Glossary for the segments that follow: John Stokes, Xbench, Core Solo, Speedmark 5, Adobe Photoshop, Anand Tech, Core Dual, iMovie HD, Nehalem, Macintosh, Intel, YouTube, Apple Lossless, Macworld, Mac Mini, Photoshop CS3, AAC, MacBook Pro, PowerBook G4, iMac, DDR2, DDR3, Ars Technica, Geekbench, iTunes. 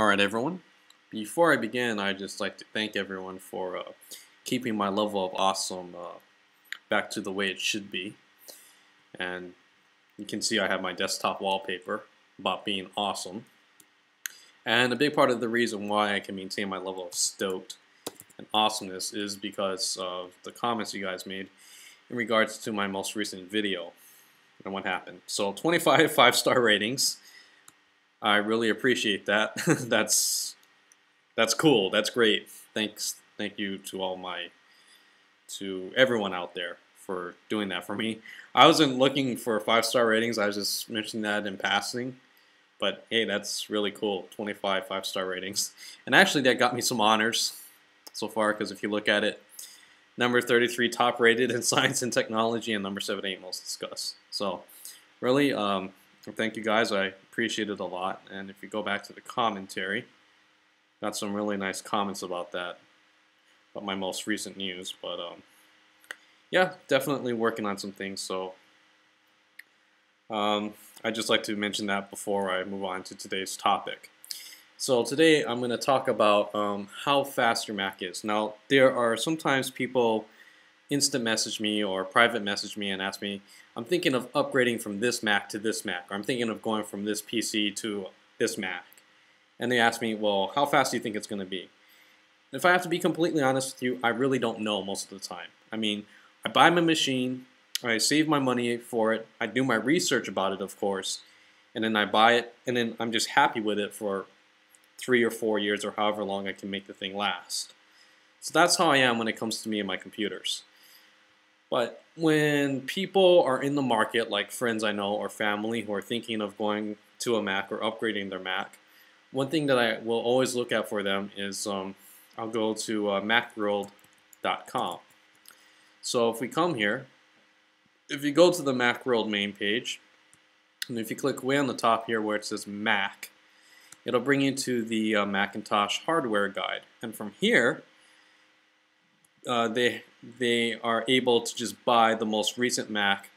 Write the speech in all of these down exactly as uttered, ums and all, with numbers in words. Alright everyone, before I begin, I'd just like to thank everyone for uh, keeping my level of awesome uh, back to the way it should be. And you can see I have my desktop wallpaper about being awesome. And a big part of the reason why I can maintain my level of stoked and awesomeness is because of the comments you guys made in regards to my most recent video and what happened. So twenty-five five-star ratings. I really appreciate that. that's that's cool. That's great. Thanks. Thank you to all my to everyone out there for doing that for me. I wasn't looking for five-star ratings. I was just mentioning that in passing. But hey, that's really cool. twenty-five five-star ratings. And actually that got me some honors so far, because if you look at it, number thirty-three top rated in science and technology, and number seventy-eight most discussed. So really, um, thank you guys. I appreciate it a lot. And if you go back to the commentary, got some really nice comments about that, about my most recent news. But um, yeah, definitely working on some things. So um, I'd just like to mention that before I move on to today's topic. So today I'm going to talk about um, how fast your Mac is. Now, there are sometimes people instant message me or private message me and ask me, I'm thinking of upgrading from this Mac to this Mac, or I'm thinking of going from this P C to this Mac. And they ask me, well, how fast do you think it's going to be? And if I have to be completely honest with you, I really don't know most of the time. I mean, I buy my machine, I save my money for it, I do my research about it, of course, and then I buy it, and then I'm just happy with it for three or four years or however long I can make the thing last. So that's how I am when it comes to me and my computers. But when people are in the market, like friends I know or family who are thinking of going to a Mac or upgrading their Mac, one thing that I will always look at for them is um, I'll go to uh, Macworld dot com. So if we come here, if you go to the Macworld main page, and if you click way on the top here where it says Mac, it'll bring you to the uh, Macintosh hardware guide. And from here, Uh, they they are able to just buy the most recent Mac,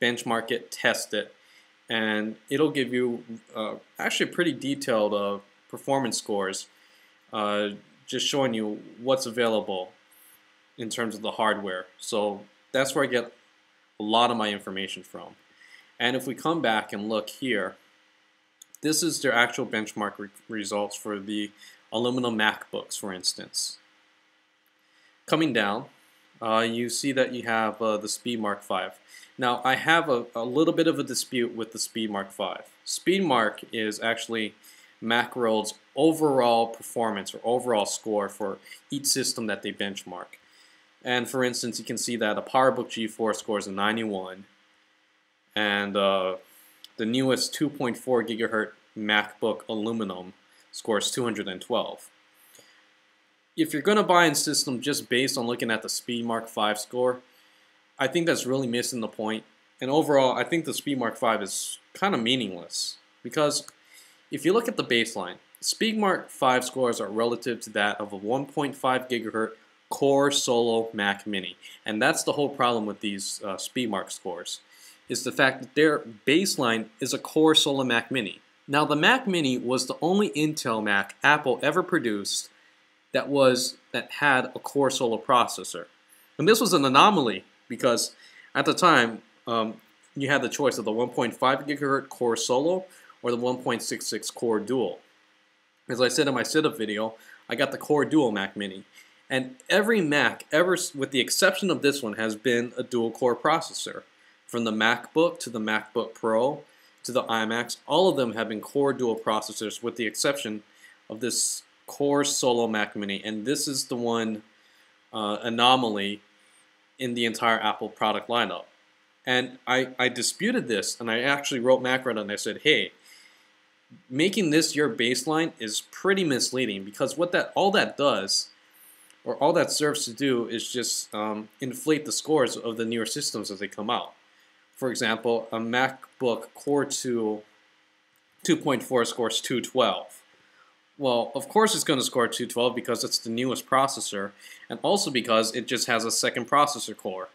benchmark it, test it, and it'll give you uh, actually pretty detailed uh, performance scores, uh, just showing you what's available in terms of the hardware. So that's where I get a lot of my information from. And if we come back and look here, this is their actual benchmark re results for the aluminum MacBooks, for instance. Coming down, uh, you see that you have uh, the Speedmark five. Now, I have a, a little bit of a dispute with the Speedmark five. Speedmark is actually Macworld's overall performance or overall score for each system that they benchmark. And for instance, you can see that a PowerBook G four scores a ninety-one, and uh, the newest two point four gigahertz MacBook Aluminum scores two hundred twelve. If you're going to buy a system just based on looking at the Speedmark five score, I think that's really missing the point. And overall, I think the Speedmark five is kind of meaningless, because if you look at the baseline, Speedmark five scores are relative to that of a one point five gigahertz Core Solo Mac Mini. And that's the whole problem with these uh, Speedmark scores, is the fact that their baseline is a Core Solo Mac Mini. Now, the Mac Mini was the only Intel Mac Apple ever produced that was that had a Core Solo processor. And this was an anomaly, because at the time um, you had the choice of the one point five gigahertz Core Solo or the one point six six Core Dual. As I said in my setup video, I got the Core Dual Mac Mini, and every Mac ever, with the exception of this one, has been a dual core processor. From the MacBook to the MacBook Pro to the iMacs, all of them have been Core Dual processors, with the exception of this Core Solo Mac Mini, and this is the one uh, anomaly in the entire Apple product lineup. And I, I disputed this, and I actually wrote Macworld and I said, hey, making this your baseline is pretty misleading, because what that all that does, or all that serves to do, is just um, inflate the scores of the newer systems as they come out. For example, a MacBook Core two two point four scores two twelve. Well, of course it's going to score two twelve, because it's the newest processor, and also because it just has a second processor core.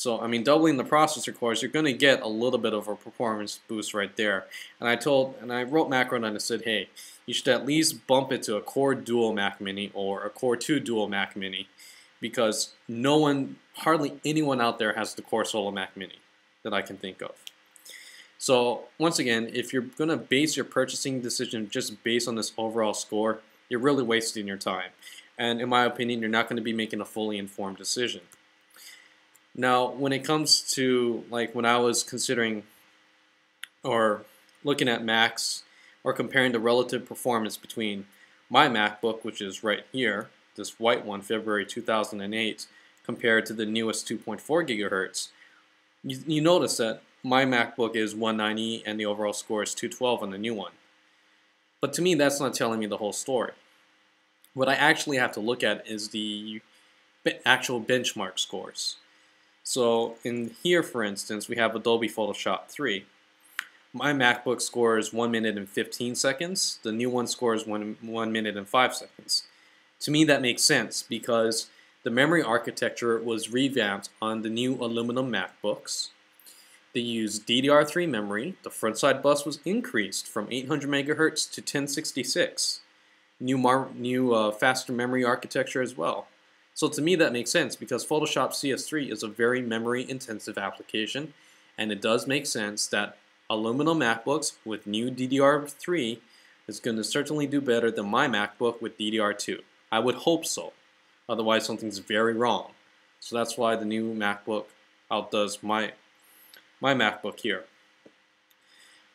So, I mean, doubling the processor cores, you're going to get a little bit of a performance boost right there. And I told, and I wrote Macron and I said, hey, you should at least bump it to a Core Dual Mac Mini or a Core two Dual Mac Mini, because no one, hardly anyone out there has the Core Solo Mac Mini that I can think of. So, once again, if you're going to base your purchasing decision just based on this overall score, you're really wasting your time. And in my opinion, you're not going to be making a fully informed decision. Now, when it comes to, like, when I was considering or looking at Macs or comparing the relative performance between my MacBook, which is right here, this white one, February two thousand eight, compared to the newest two point four gigahertz, you, you notice that my MacBook is one ninety and the overall score is two twelve on the new one. But to me, that's not telling me the whole story. What I actually have to look at is the actual benchmark scores. So in here, for instance, we have Adobe Photoshop three. My MacBook scores one minute and fifteen seconds. The new one scores one minute and five seconds. To me, that makes sense because the memory architecture was revamped on the new aluminum MacBooks. They used D D R three memory. The front side bus was increased from eight hundred megahertz to ten sixty-six. New, mar new uh, faster memory architecture as well. So to me that makes sense because Photoshop C S three is a very memory intensive application, and it does make sense that aluminum MacBooks with new D D R three is going to certainly do better than my MacBook with D D R two. I would hope so. Otherwise something's very wrong. So that's why the new MacBook outdoes my, my MacBook here.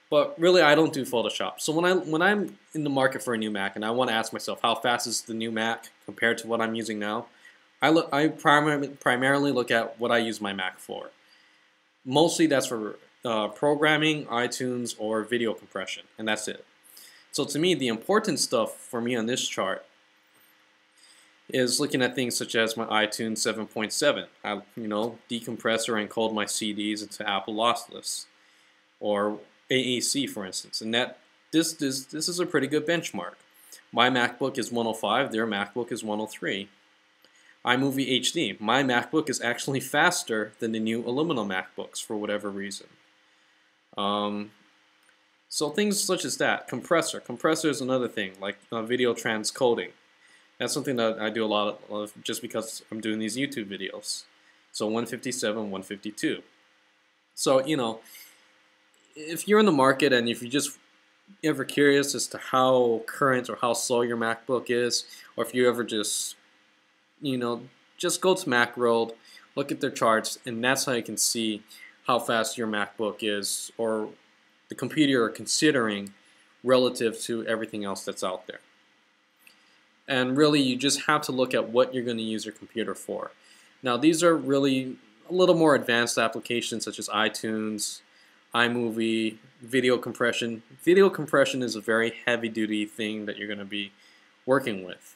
But really I don't do Photoshop. So when, I, when I'm in the market for a new Mac and I want to ask myself how fast is the new Mac compared to what I'm using now, I, look, I prim primarily look at what I use my Mac for. Mostly that's for uh, programming, iTunes, or video compression, and that's it. So to me, the important stuff for me on this chart is looking at things such as my iTunes seven point seven. I, you know, decompress or encode my C Ds into Apple Lossless, or A A C, for instance. And that this this this is a pretty good benchmark. My MacBook is one oh five. Their MacBook is one oh three. iMovie H D. My MacBook is actually faster than the new aluminum MacBooks for whatever reason. Um, so things such as that. Compressor. Compressor is another thing, like uh, video transcoding. That's something that I do a lot of just because I'm doing these YouTube videos. So one fifty-seven, one fifty-two. So, you know, if you're in the market and if you just ever curious as to how current or how slow your MacBook is, or if you ever just, you know, just go to Macworld, look at their charts, and that's how you can see how fast your MacBook is or the computer you're considering relative to everything else that's out there. And really, you just have to look at what you're going to use your computer for. Now, these are really a little more advanced applications such as iTunes, iMovie, video compression. Video compression is a very heavy-duty thing that you're going to be working with.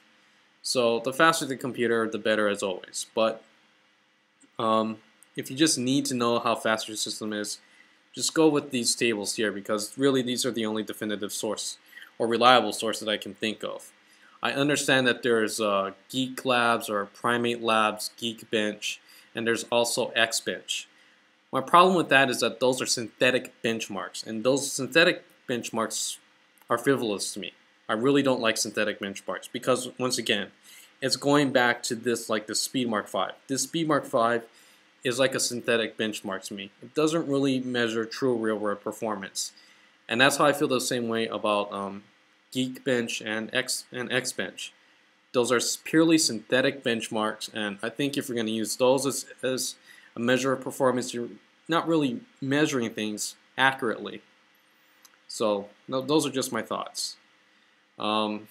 So the faster the computer, the better as always. But um, if you just need to know how fast your system is, just go with these tables here because really these are the only definitive source or reliable source that I can think of. I understand that there's uh, Geek Labs or Primate Labs, Geekbench, and there's also Xbench. My problem with that is that those are synthetic benchmarks, and those synthetic benchmarks are frivolous to me. I really don't like synthetic benchmarks because, once again, it's going back to this, like the Speedmark five. This Speedmark five is like a synthetic benchmark to me. It doesn't really measure true real-world performance. And that's how I feel the same way about um, Geekbench and X and Xbench. Those are purely synthetic benchmarks, and I think if you're going to use those as, as a measure of performance, you're not really measuring things accurately. So no, those are just my thoughts. Um,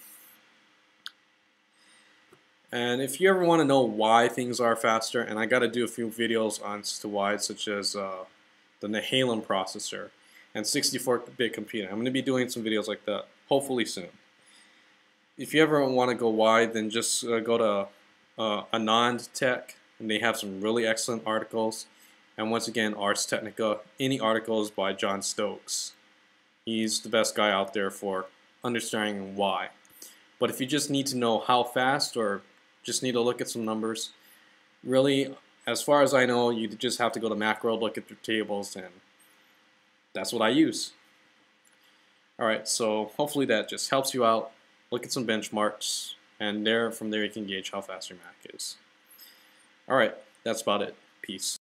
and if you ever want to know why things are faster, and I got to do a few videos on as to why, such as uh, the Nehalem processor and sixty-four bit computing. I'm going to be doing some videos like that hopefully soon. If you ever want to go why, then just uh, go to uh, Anand Tech, and they have some really excellent articles. And once again, Ars Technica, any articles by John Stokes. He's the best guy out there for understanding why. But if you just need to know how fast or just need to look at some numbers, really as far as I know, you just have to go to Macworld, look at your tables, and that's what I use. Alright, so hopefully that just helps you out. Look at some benchmarks, and there from there you can gauge how fast your Mac is. Alright, that's about it. Peace.